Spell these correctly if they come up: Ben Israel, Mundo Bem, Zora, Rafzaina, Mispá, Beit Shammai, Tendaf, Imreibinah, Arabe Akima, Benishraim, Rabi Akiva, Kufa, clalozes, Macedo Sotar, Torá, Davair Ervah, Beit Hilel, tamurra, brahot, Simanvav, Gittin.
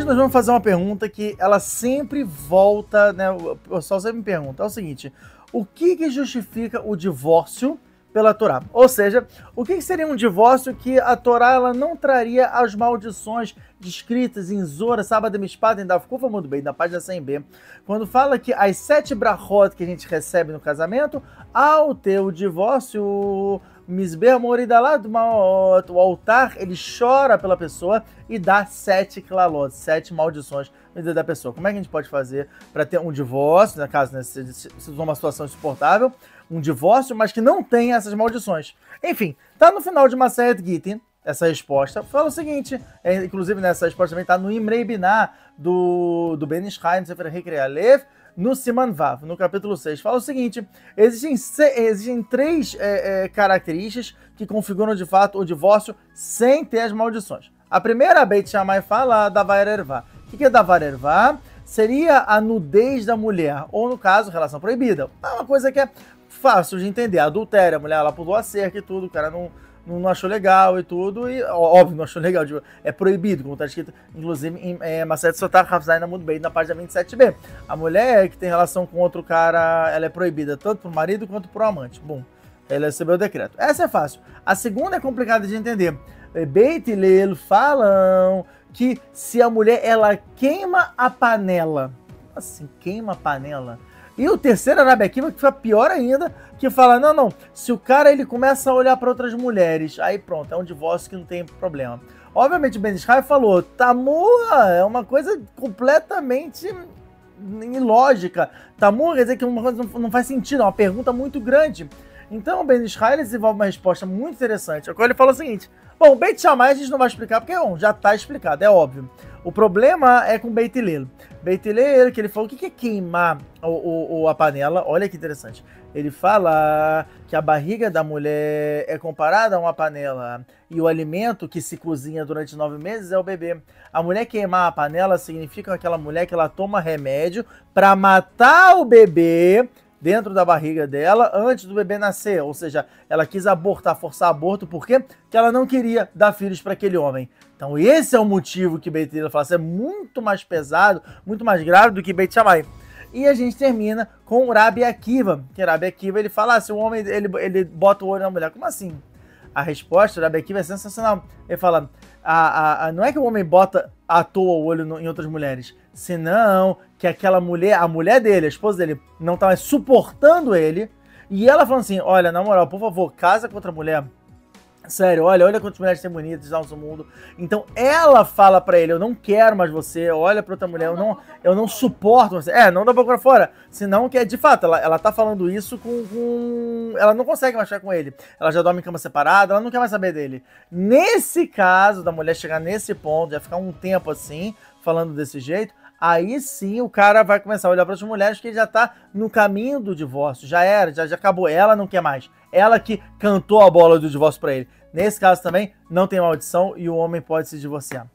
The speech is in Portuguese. Hoje nós vamos fazer uma pergunta que ela sempre volta, né? O pessoal sempre me pergunta, é o seguinte: o que que justifica o divórcio pela Torá? Ou seja, o que que seria um divórcio que a Torá ela não traria as maldições descritas em Zora, Sábado e Mispá, Tendaf, Kufa, Mundo Bem, na página 100b, quando fala que as 7 brahot que a gente recebe no casamento, ao ter o divórcio, o altar, ele chora pela pessoa e dá 7 clalozes, 7 maldições no dedo da pessoa. Como é que a gente pode fazer para ter um divórcio, no caso, né, se for uma situação insuportável, um divórcio, mas que não tenha essas maldições? Enfim, tá no final de Macedo Gittin, essa resposta, fala o seguinte, inclusive nessa resposta também tá no Imreibinah do Benishraim, no Simanvav, no capítulo 6, fala o seguinte: existem 3 características que configuram de fato o divórcio sem ter as maldições. A primeira, Beit Shammai fala, Davair Ervah. O que é Davair Ervah? Seria a nudez da mulher, ou no caso, relação proibida. É uma coisa que é fácil de entender, adultério, a mulher ela pulou a cerca e tudo, o cara não achou legal e tudo, e óbvio, não achou legal, é proibido, como está escrito, inclusive, em Macedo Sotar, Rafzaina, Mundo Bem, na página 27b. A mulher que tem relação com outro cara, ela é proibida, tanto pro marido quanto pro amante. Bom, ela recebeu o decreto. Essa é fácil. A segunda é complicada de entender. Beit Lelo falam que se a mulher, ela queima a panela, assim, queima a panela. E o terceiro, Arabe Akima, que foi pior ainda, que fala, não, se o cara ele começa a olhar para outras mulheres, aí pronto, é um divórcio que não tem problema. Obviamente o Ben Israel falou, tamurra é uma coisa completamente ilógica. Tamurra quer dizer que uma coisa não faz sentido, é uma pergunta muito grande. Então o Ben Israel desenvolve uma resposta muito interessante, a qual ele fala o seguinte: bom, o Beit Shammai a gente não vai explicar, porque já está explicado, é óbvio. O problema é com o Beit Hilel. Beit Hilel, que ele falou, o que é queimar a panela? Olha que interessante. Ele fala que a barriga da mulher é comparada a uma panela e o alimento que se cozinha durante 9 meses é o bebê. A mulher queimar a panela significa aquela mulher que ela toma remédio para matar o bebê dentro da barriga dela antes do bebê nascer, ou seja, ela quis abortar, forçar aborto, por quê? Porque ela não queria dar filhos para aquele homem. Então esse é o motivo que Beit Lelo fala, é muito mais pesado, muito mais grave do que Beit Shammai. E a gente termina com o Rabi Akiva, que Rabi Akiva ele fala, se o homem ele bota o olho na mulher, como assim? A resposta do Rabi Akiva é sensacional, ele fala, não é que o homem bota à toa o olho em outras mulheres, senão que aquela mulher, a mulher dele, a esposa dele, não tá mais suportando ele, e ela falando assim, olha, na moral, por favor, casa com outra mulher, sério, olha quantas mulheres tem bonitas no nosso mundo. Então ela fala pra ele, eu não quero mais você, olha pra outra mulher, eu não suporto você, não dá pra procurar fora, senão que é de fato, ela tá falando isso ela não consegue mais ficar com ele, ela já dorme em cama separada, ela não quer mais saber dele. Nesse caso, da mulher chegar nesse ponto, já ficar um tempo assim, falando desse jeito, aí sim o cara vai começar a olhar para as mulheres que ele já tá no caminho do divórcio, já acabou, ela não quer mais, ela que cantou a bola do divórcio para ele. Nesse caso também não tem maldição e o homem pode se divorciar.